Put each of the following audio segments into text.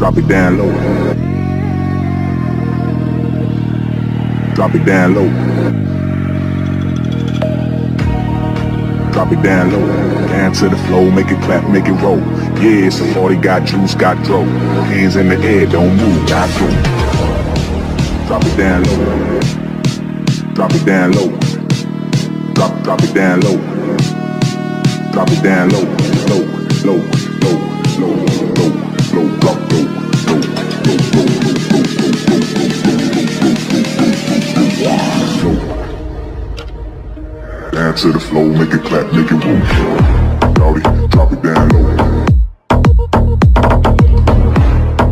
Drop it down low. Drop it down low. Drop it down low. Down to the floor, make it clap, make it roll. Yeah, it's a 40, got juice, got dough. Hands in the air, don't move, got through. Drop it down low. Drop it down low. Drop it down low. Drop it down low, low, low, low, low, low, low, low, low, low, low, low, low. Down to the floor, make it clap, make it roll. Dowdy, drop it down low.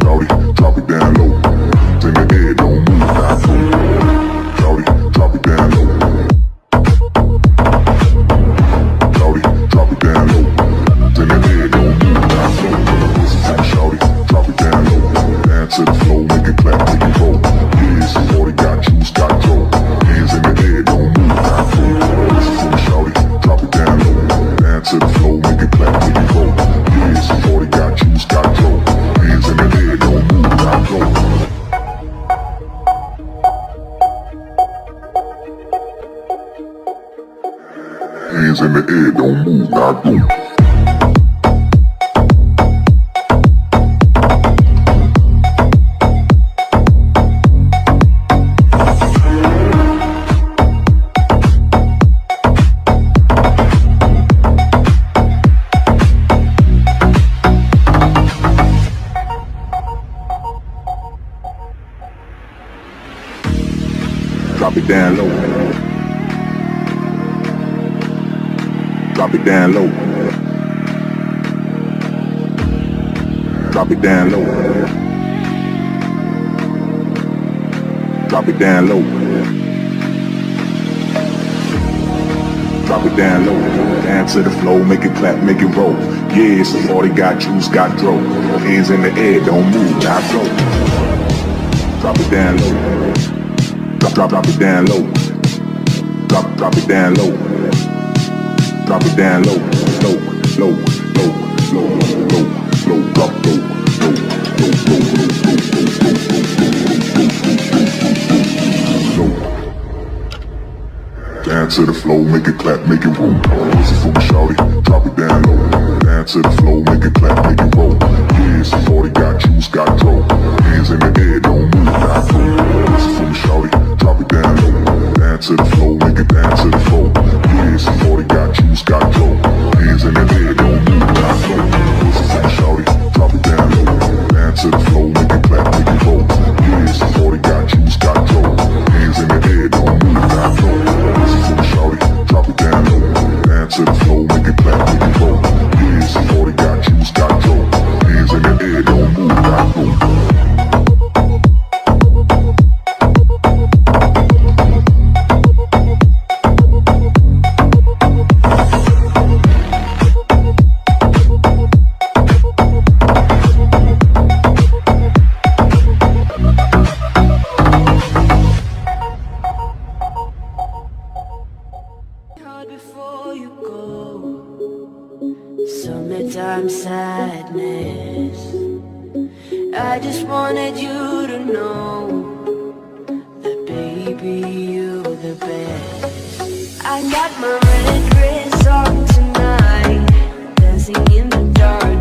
Dowdy, drop it down low. It's in the air, don't move, not cool. Dowdy, drop it down low. Hands in the air, don't move, not go. Drop it down low. Drop it down low. Drop it down low. Drop it down low. Drop it down low. Down to the floor, make it clap, make it roll. Yeah, it's a 40, got juice, got dough. Hands in the air, don't move, not go. Drop it down low. Drop it down low. Drop it down low. Drop it down low. Low, low, low, low, low, low, drop low, low, low, low, low, low, low. Down to the floor, make it clap, make it roll. Pussy for me, shawty, drop it down low. Down to the floor, make it clap, make it roll. Yeah, it's a 40, got juice, got dough. Hands in the air, don't move, not go. Pussy for me, shawty. Drop it down low, down to the floor, make it down to the floor. Yeah, it's a 40, got juice, got dough. Hands in the air, don't move, not flow. Pussy for me, shawty, drop it down low, down to the floor, make it clap, make it roll. Yeah, it's a 40, got juice, got dough. Hands in the air, don't move, not flow. Pussy for me, shawty, drop it down low, down to the floor, make it clap, make it roll. Yeah, it's a 40, got juice, got dough. Hands in the air, don't move, not flow. Before you go, summertime sadness. I just wanted you to know that, baby, you the best. I got my red dress on tonight, dancing in the dark.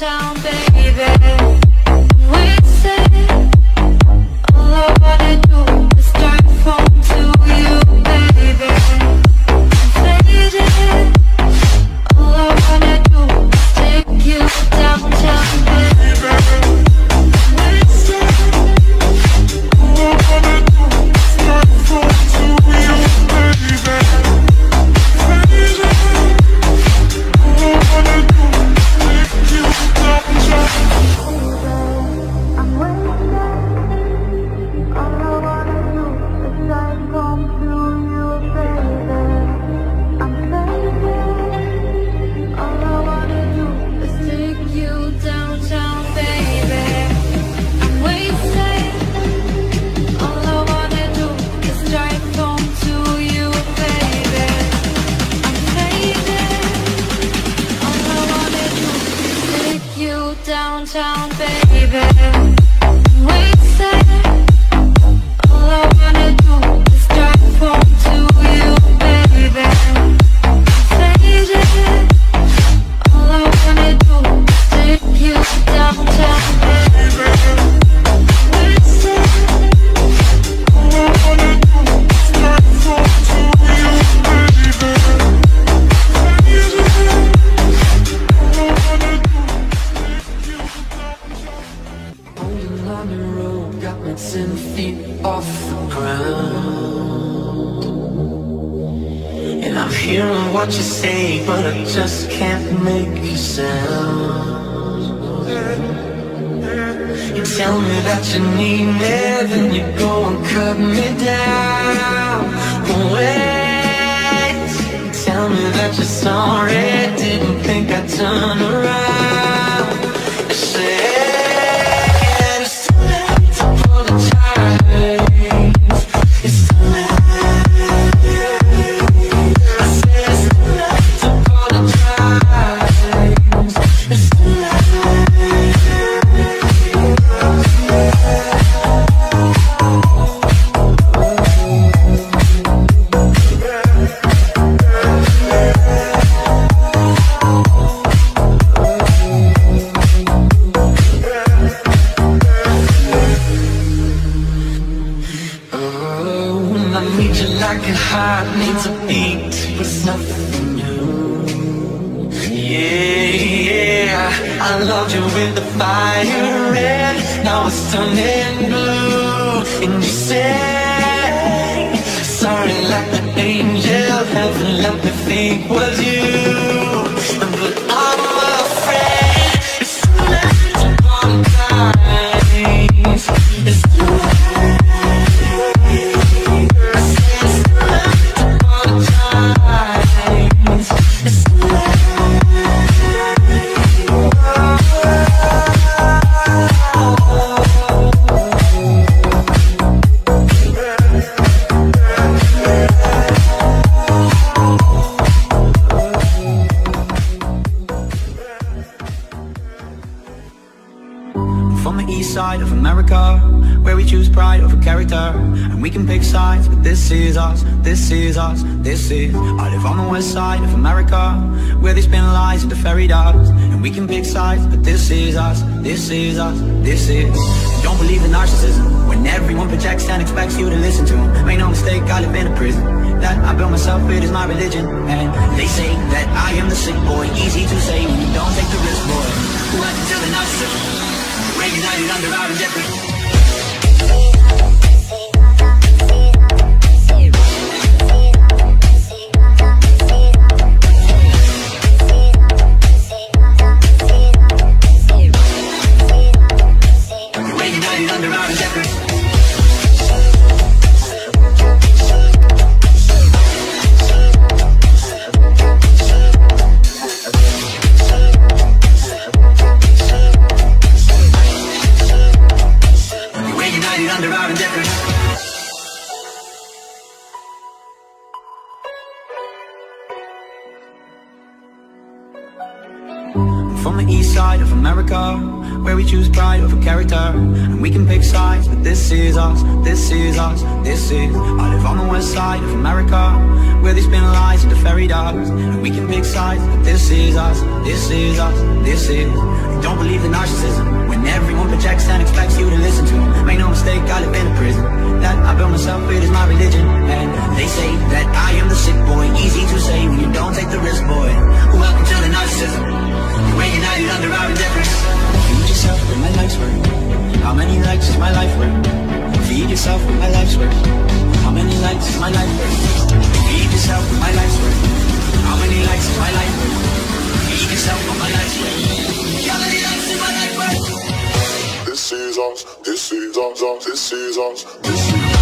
downtown, baby. Downtown, baby. We say. Got my 10 feet off the ground, and I'm hearing what you say, but I just can't make a sound. You tell me that you need me, then you go and cut me down. Wait, you tell me that you're sorry, didn't think I'd turn around. I said, needs a beat with nothing new. Yeah, I loved you with the fire red, now it's turning blue. And you said sorry like an angel, heaven let me think was you. But I'm afraid it's too late to apologize. It's too late. From the east side of America, where we choose pride over character, and we can pick sides, but this is us, this is us, this is. I live on the west side of America, where they spin lies into fairy dust, and we can pick sides, but this is us, this is us, this is. I don't believe in narcissism, when everyone projects and expects you to listen to them. Make no mistake, I live in a prison that I built myself, it is my religion. And they say that I am the sick boy, easy to say when you don't take the risk, boy. Welcome to the narcissism. Reunited under our indifference. I'm from the east side of America, where we choose pride over character, and we can pick sides, but this is us, this is us, this is. I live on the west side of America, where they spin lies into fairy dust, and we can pick sides, but this is us, this is us, this is. I don't believe in narcissism, when everyone projects and expects you to listen to them. Make no mistake, I live in a prison that I built myself, it is my religion. And they say that I am the sick boy, easy to say when you don't take the risk, boy. Welcome to the narcissism. We're united under our indifference. Feed yourself with my life's worth. How many likes is my life worth? Feed yourself with my life's worth. How many likes is my life worth? Feed yourself with my life's worth. How many likes is my life worth? Feed yourself with my life's worth. How many likes is my life worth? This is us, this is us, this is us, this is us.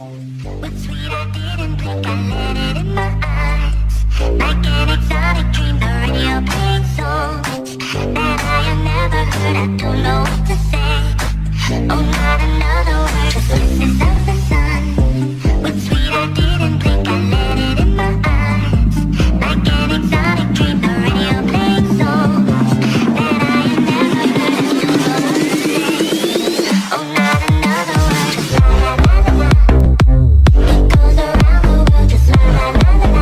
What's sweet, I didn't blink, I let it in my eyes. Like an exotic dream, the radio playing songs that I have never heard, I don't know what to say. Oh, not another word, just kisses of the sun. What's sweet, I didn't blink, I let it in my eyes. Like an exotic dream, the radio playing songs that I have never heard, I don't know what to say. Oh, not another word, just la la la la la. It goes around the world, just la la la la la.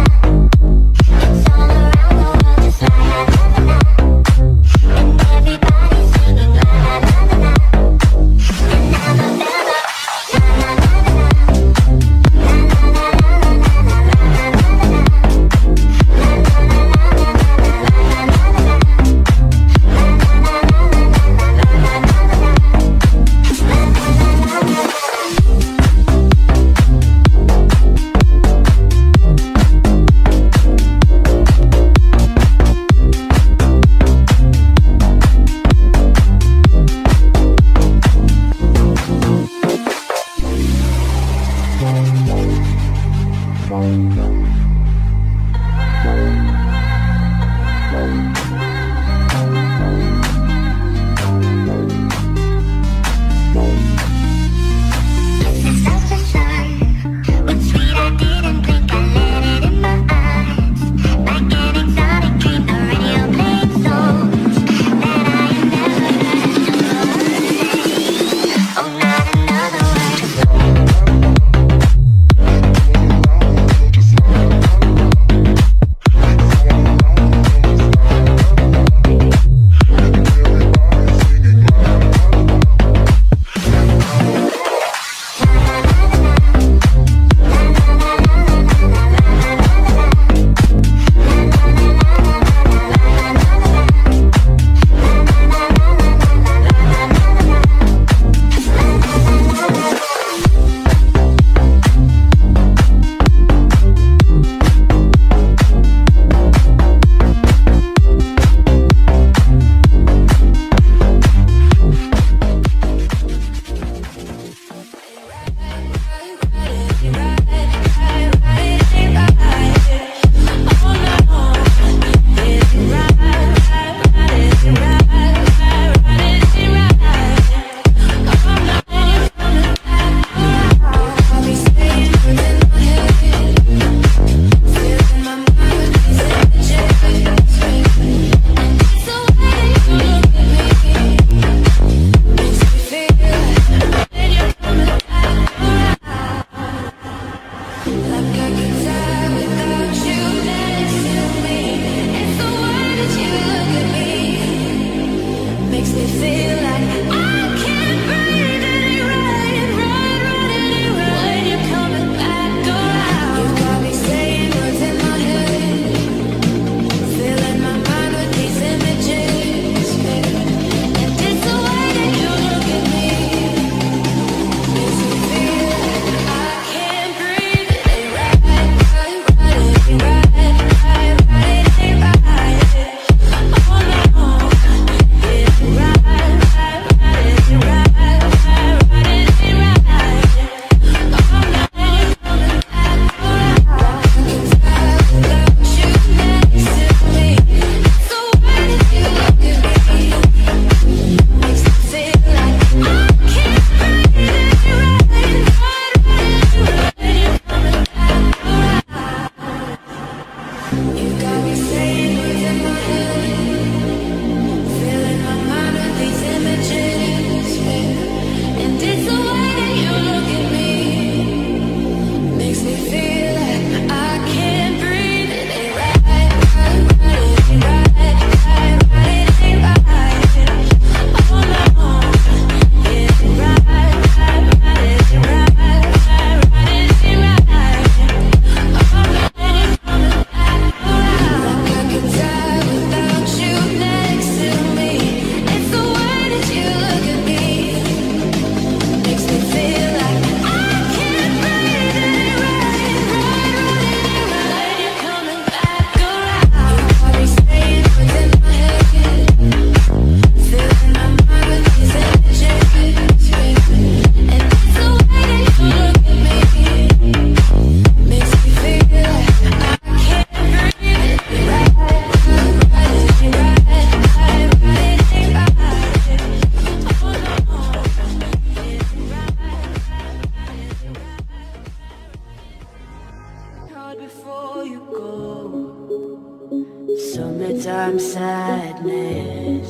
Bedtime sadness.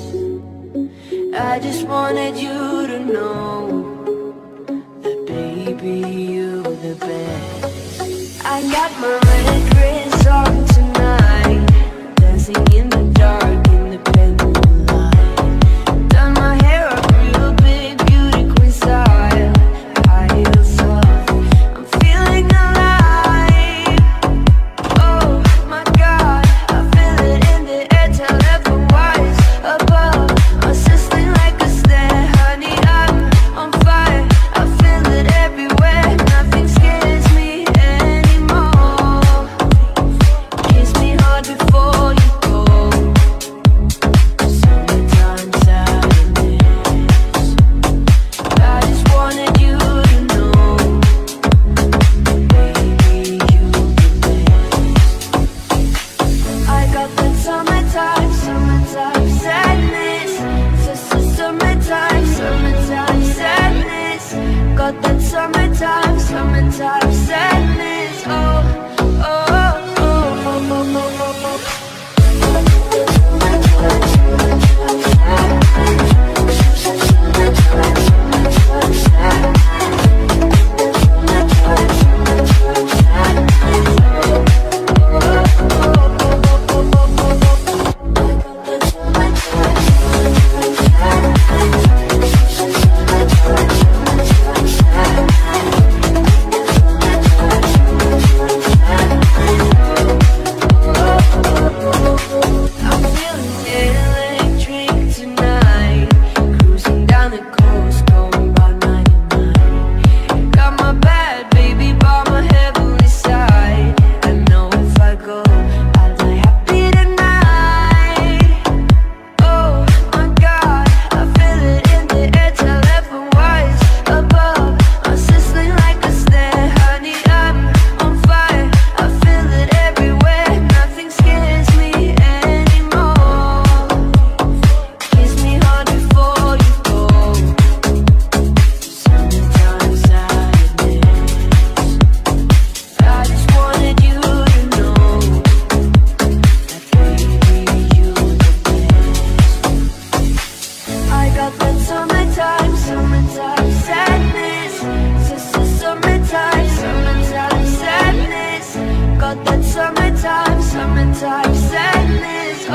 I just wanted you to know that baby, you the best. I got my red dress on tonight, dancing in the dark in the pendulum light. Done my hair up real big, beauty queen style, high heels soft. I'm feeling alive. Oh my God, I feel it in the air, teleport-wise above. I'm sizzling like a snare, honey, I'm on fire. I feel it everywhere, nothing scares me anymore. Kiss me hard before you go. Summertime sadness. I just wanted you to know, baby, you the best. I got that summertime, summertime sadness. Summertime, summertime sadness. Got that summertime, summertime sadness.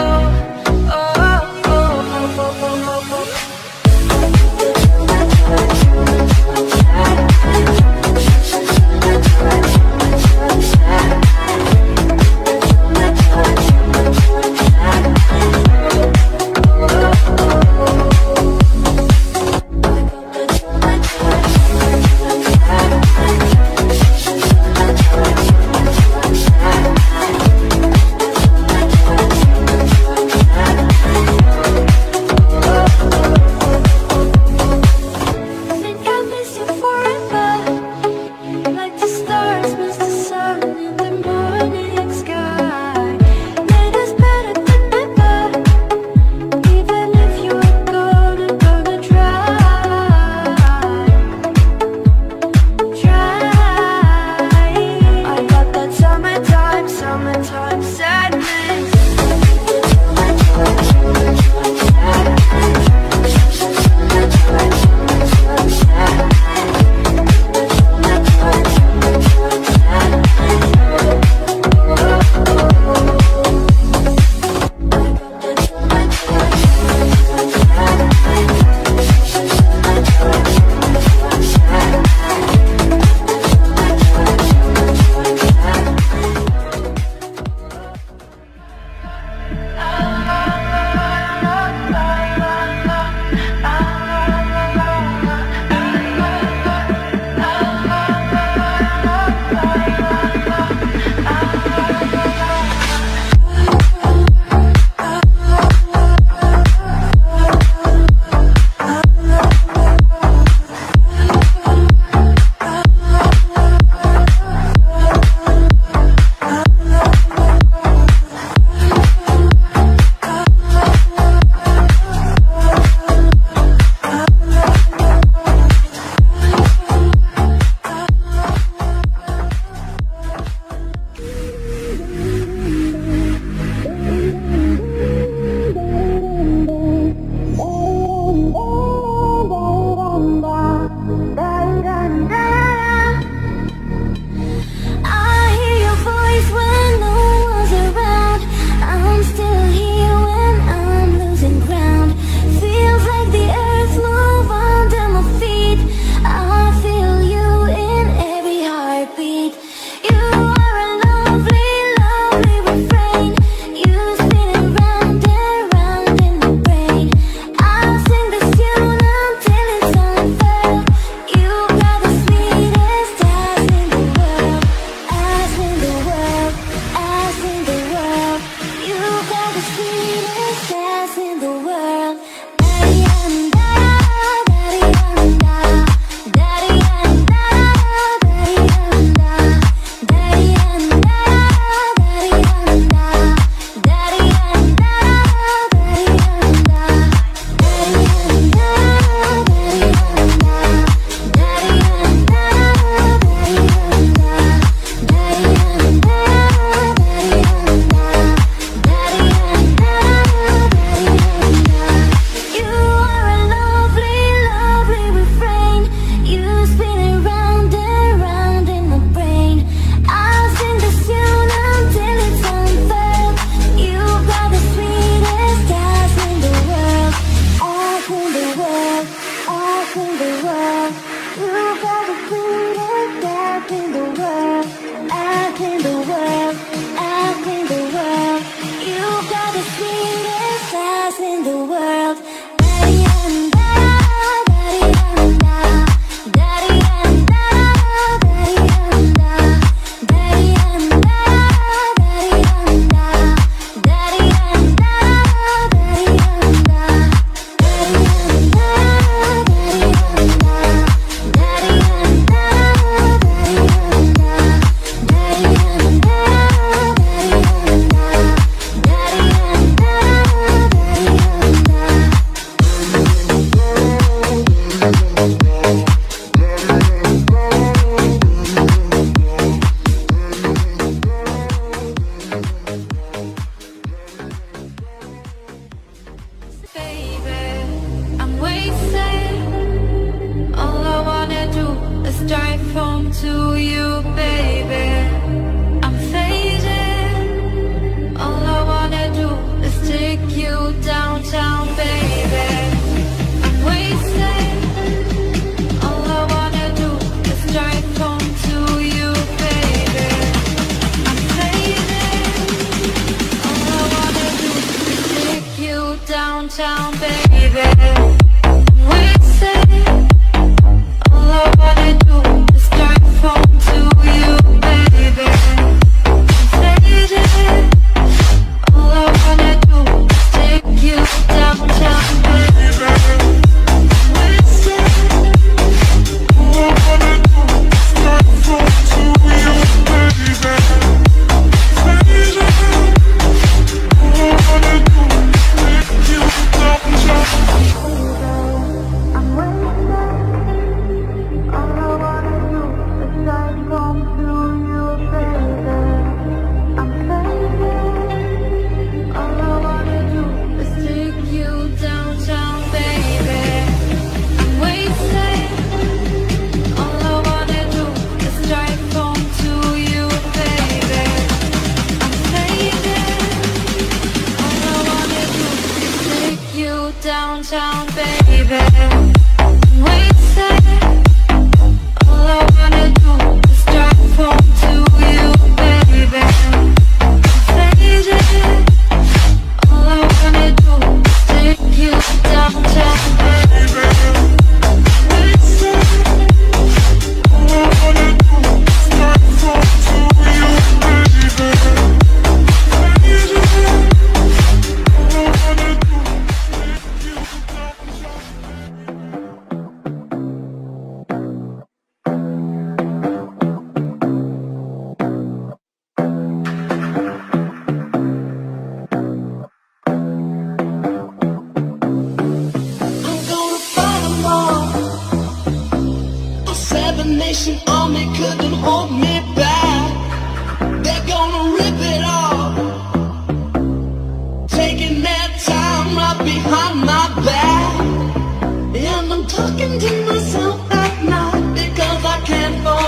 talking to myself at night because I can't forget.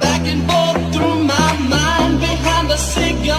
Back and forth through my mind behind the cigarette.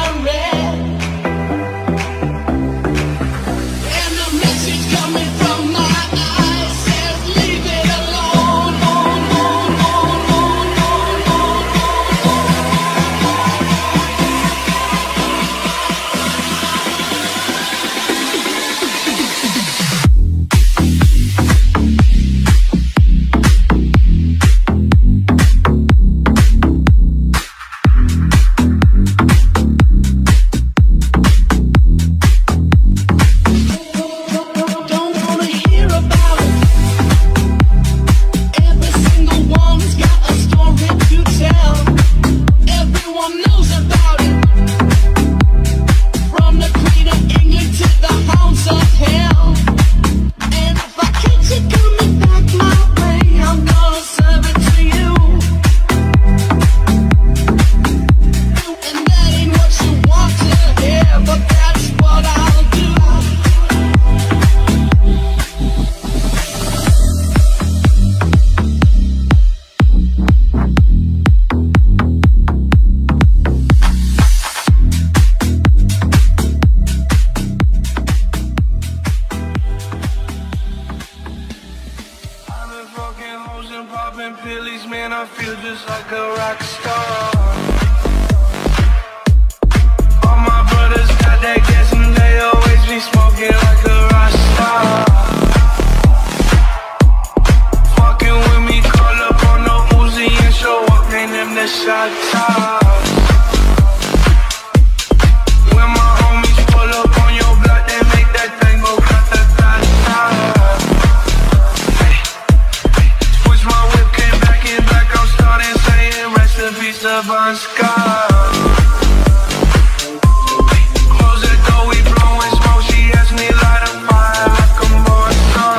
Pillies, man, I feel just like a rock star. All my brothers got that gas and they always be smoking like a rock star. Fucking with me, call up on the Uzi and show up, name them the shot tops. When my homies pull up on your block, they make that tango ta-ta-ta-ta. Savant Scott. Close the door, we blowing smoke. She asked me light a fire like a Morrison.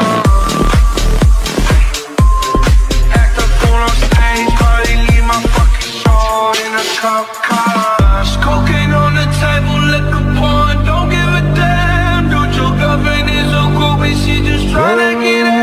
Act a fool on stage, hardly leave my fucking soul in a cop car. Cocaine on the table, liquor pouring, don't give a damn. Dude, your girlfriend is a groupie, she just tryna get in.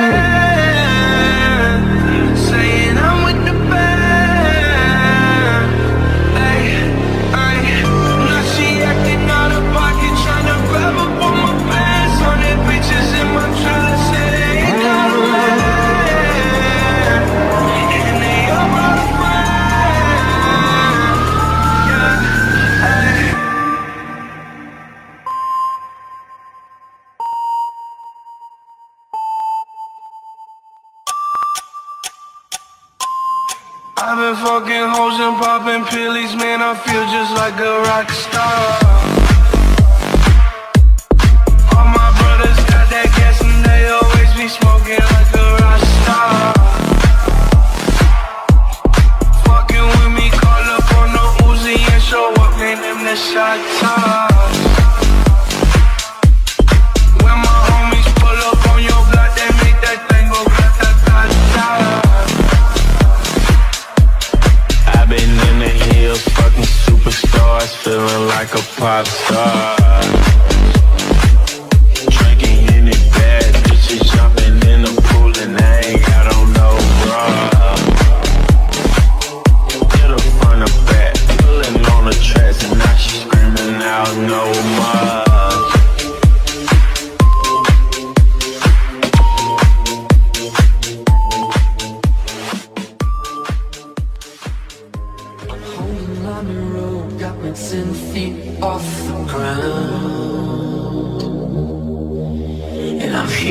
I've been fucking hoes and popping pillies, man, I feel just like a rock star. All my brothers got that gas and they always be smoking like a rock star. Fucking with me, call up on the Uzi and show up, name them the shot tops. When my homies pull up on your block, they make that tango ta-ta-ta-ta. Fucking superstars, feeling like a pop star. Drinking in it bad, bitches jumping in the pool and I ain't got on no bra. Get up on the back, pulling on the tracks and now she screaming out no more.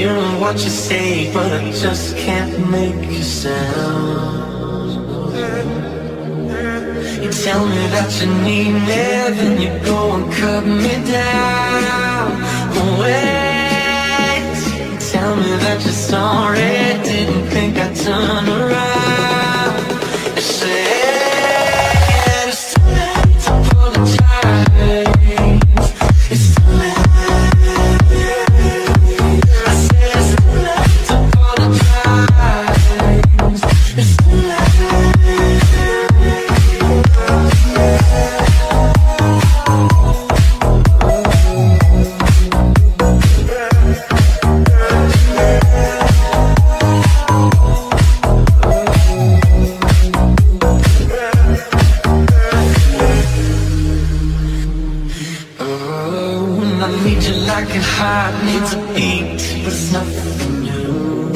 Hearing what you say, but I just can't make a sound. You tell me that you need me, then you go and cut me down. Wait, you tell me that you're sorry, didn't think I'd turn around. I said it's too late to apologize. It's too late. broken heart needs ink, it's nothing new.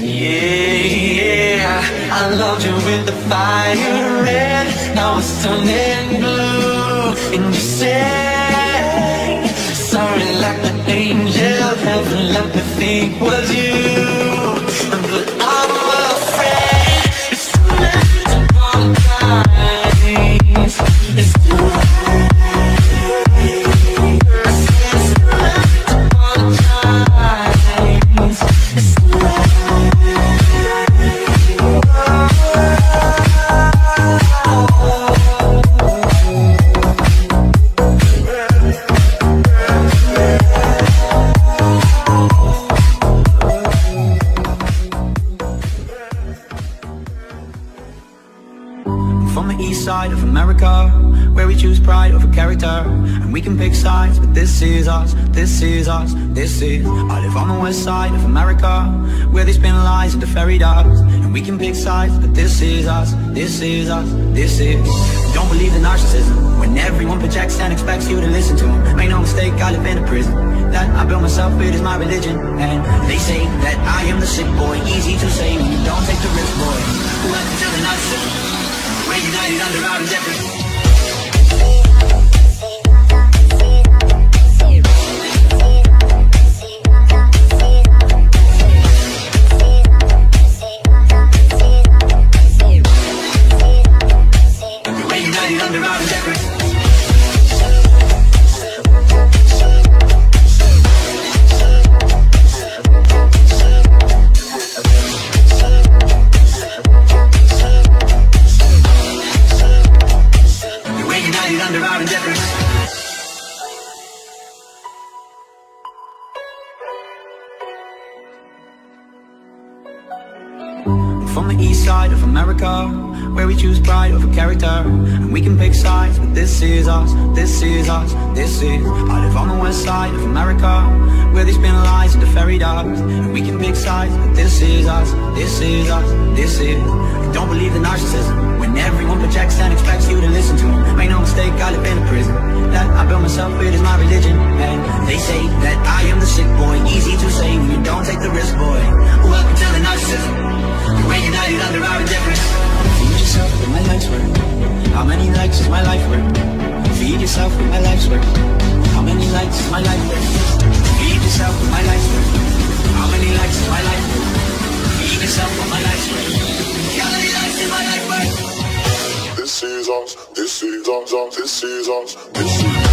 Yeah, I loved you with the fire red, now it's turning blue. And you said, sorry like an angel, heaven let me think was you. But I'm afraid it's too late to apologize. It's too late. Of America, where we choose pride over character, and we can pick sides, but this is us, this is us, this is. I live on the west side of America, where they spin lies into fairy dust, and we can pick sides, but this is us, this is us, this is. We don't believe in narcissism, when everyone projects and expects you to listen to them. Make no mistake, I live in a prison that I built myself, it is my religion. And they say that I am the sick boy, easy to say when you don't take the risk, boy. Who has to tell the narcissism? We're united under our indifference. Where we choose pride over character, and we can pick sides, but this is us, this is us, this is. I live on the west side of America, where they spin lies into fairy dust, and we can pick sides, but this is us, this is us, this is. I don't believe in narcissism, when everyone projects and expects you to listen to them. Make no mistake, I live in a prison that I built myself, it is my religion. And they say that I am the sick boy, easy to say when you don't take the risk, boy. Welcome to the narcissism. We're united under our indifference. Feed yourself with my life's work. How many likes is my life worth? Feed yourself with my life's work. How many likes is my life worth? Feed yourself with my life's work. How many likes is my life worth? Feed yourself with my life's work. How many likes is my life worth? This is us, this is us, this is us, this is us.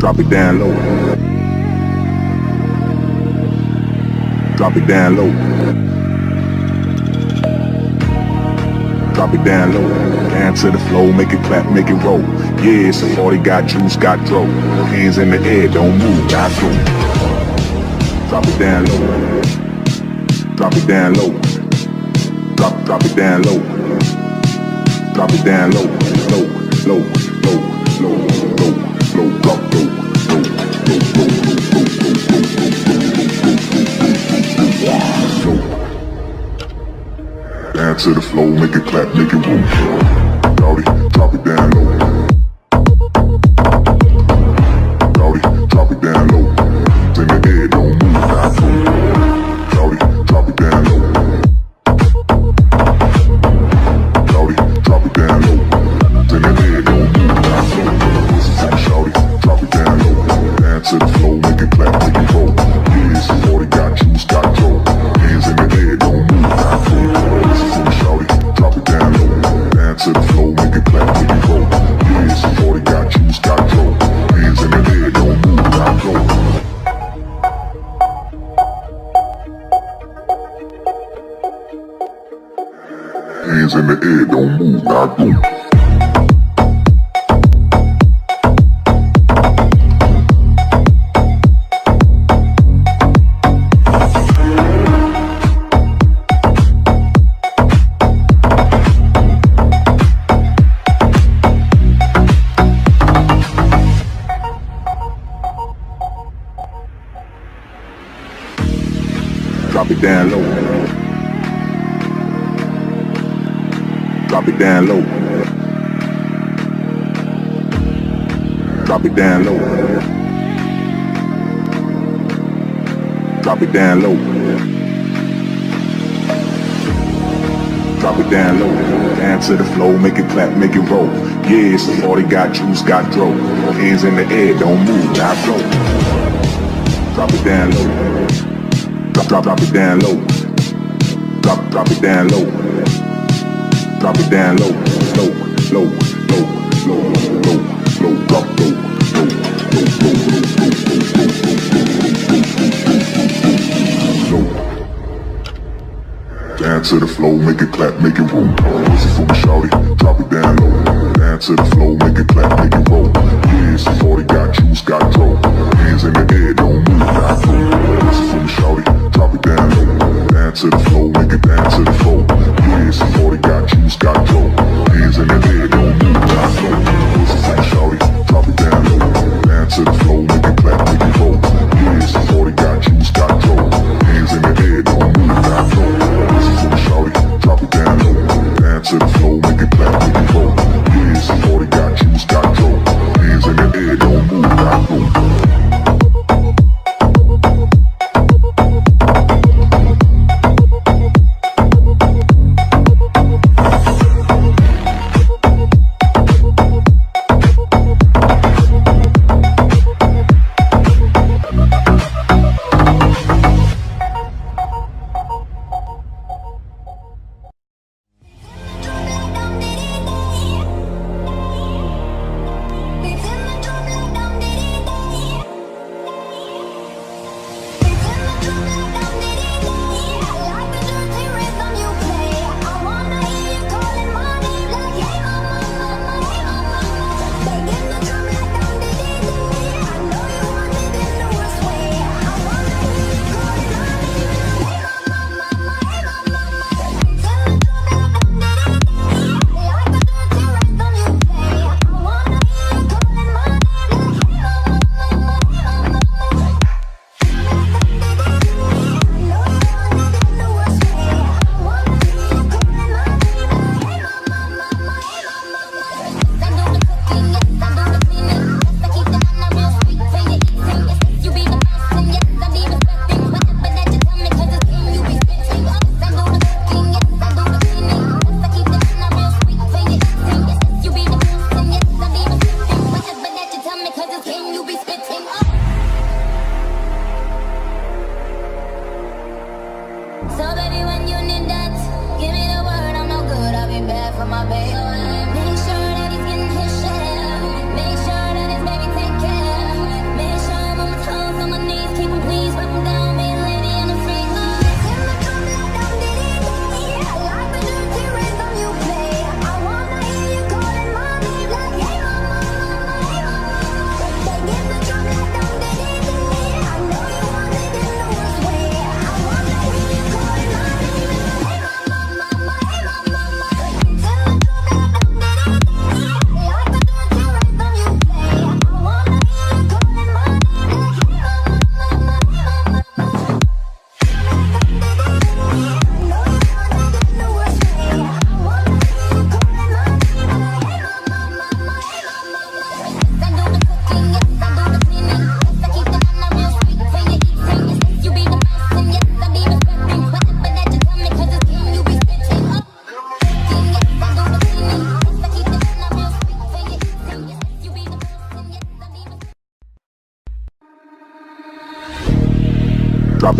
Drop it down low. Drop it down low. Drop it down low. Down to the floor, make it clap, make it roll. Yeah, it's a party, got juice, got dough. Hands in the air, don't move, got through. Drop it down low. Drop it down low. Drop it down low. Drop it down low, low, low, low, low, low. Go, go, go, go, go, go, go, go, go. Down to the floor, make it clap, make it roll. Dowdy, drop it down low. Dowdy, drop it down low. In the air, don't move, not cool. Dowdy, drop it down low. Dowdy, drop it down low. In the air, don't move, not cool. Drop it down low, down to the floor, make it clap, make it roll. Yeah, it's a party, got juice, got dough. Hands in the air, don't move, not cool. This is from shawty, drop it down low, down to the floor, make it clap, make it roll. Yeah, it's a party, got juice, got dough. Hands in the air, don't move, not cool. Hands in the air, don't move, not cool. Drop it down low. Drop it down low. Drop it down low. Drop it down low. Drop it down low. Down to the floor, make it clap, make it roll. Yeah, it's a party, got juice, got dough. Hands in the air, don't move, now go. Drop it down low. Drop it down low. Drop it down low. Drop it down low. Low, low, low, low, low, low, drop, low, low, low, low, low, low, low. Down to the floor, make it clap, make it roll. This is from the shawty, drop it down low. Down to the floor, make it clap, make it roll. Yeah, it's a party, got juice, got dough. Hands in the air, don't move, not cool. This is from the shawty. Drop it down low, down to the floor, make it down to the floor. Yeah, it's a party, got juice, got dough. Hands in the air, don't move, not slow. Pussy from shawty, drop it down low, down to the floor, make it clap, make it roll. Yeah, it's a party, got juice, got dough. Hands in the air, don't move, not slow. Pussy from shawty, drop it down low, down to the floor, make it clap, make it roll. Yeah, it's a party, got juice, got dough. Hands in the air, don't move, not slow.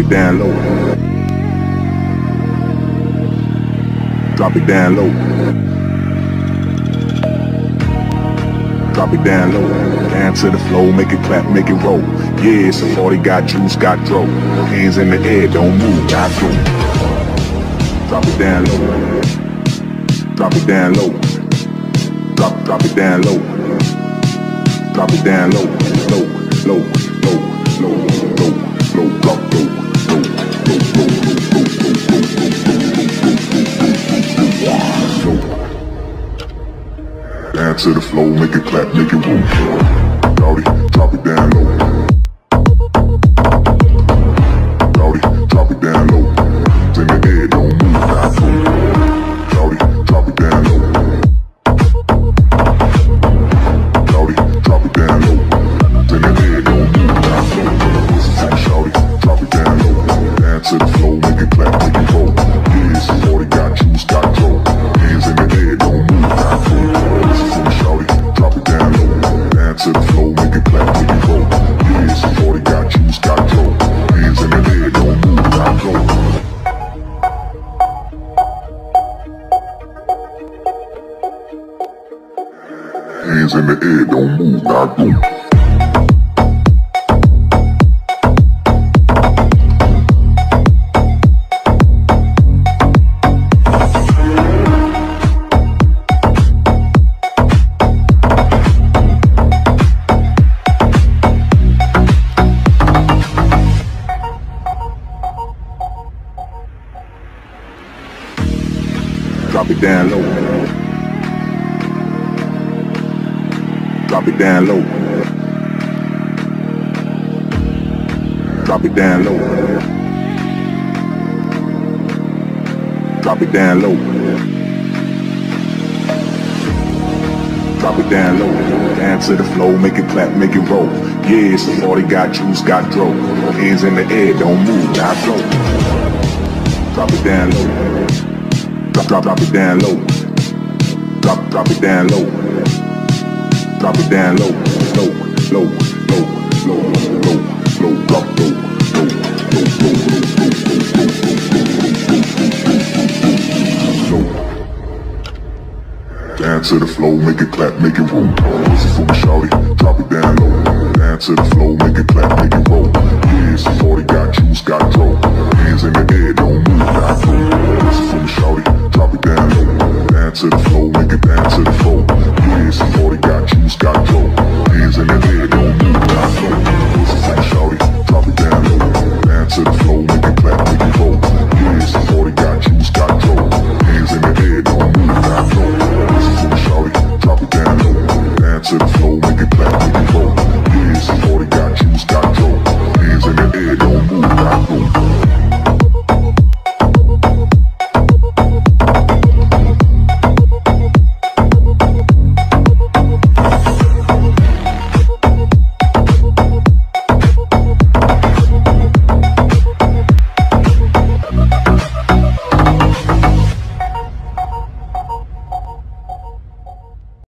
it down low. Drop it down low. Drop it down low. Dance to the flow, make it clap, make it roll. Yeah, it's a 40, got juice, got throw. Hands in the air, don't move, got through. Drop it down low. Drop it down low. Drop it down low. Drop it down low, low, low, low, low, low, low, low, low, low, low, low. Dance to the flow, make it clap, make it roll. Rowdy, drop it down low. Rowdy, drop it down low. It's in the air, don't move, not cool. Rowdy, drop it down low. Rowdy, drop it down low. It's in the air, don't move, not cool. Rowdy, drop it down low. Dance to the flow, make it clap, make it roll. Yeah, it's a 40, got juice, got throw. Hands in the air, don't move, not cool. This is from Shawty, drop it down low. Dance to the flow, make it clap, make it roll. Yeah, it's a 40, got juice, got throw. Hands in the air, don't move, not go. Hands in the air, don't move, not go. Drop it down low. Drop it down low. Drop it down low. Drop it down low. Drop it down low. Dance to the flow, make it clap, make it roll. Yeah, it's a 40, got juice, got throw. Hands in the air, don't move, not go. Drop it down low. Drop it down low. Drop it down low. Drop it down low. Low, low, low, low, low, low, low, low, low, low, low, low. Dance to the flow, make it clap, make it roll. This is from Shawty, drop it down low. Dance to the flow, make it clap, make it roll. Yeah, it's a 40, got juice, got throw. Hands in the air, don't move, not go.